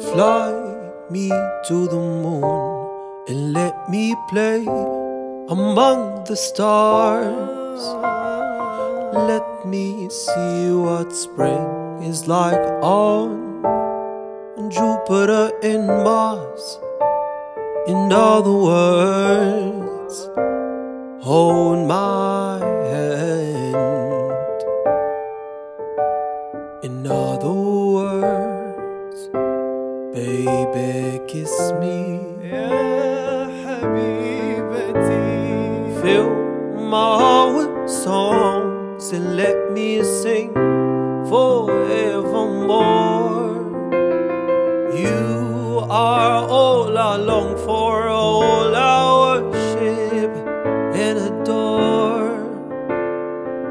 Fly me to the moon and let me play among the stars. Let me see what spring is like on Jupiter and Mars and all the worlds. Hold my hand. In other words, baby, kiss me. Ya habibati. Fill my heart with songs and let me sing forevermore. You are all I long for, all I worship and adore.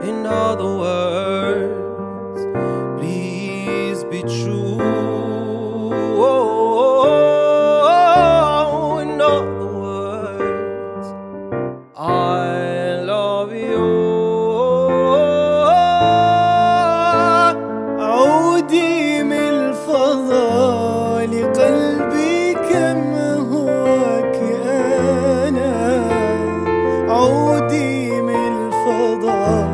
In other words, please be true. In other words, I love you. عودي من الفضاء لقلبي كما هو كان. عودي من الفضاء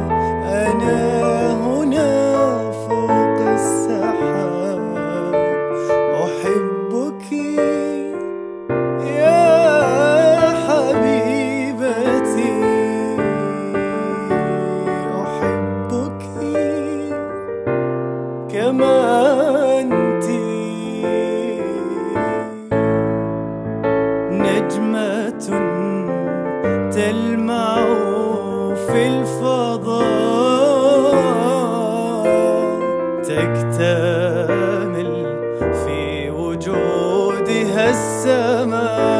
أنا هنا فوق السحاب. أحبك يا حبيبتي. أحبك كما نجمة تلمع في الفضاء، تكتمل في وجودها السماء.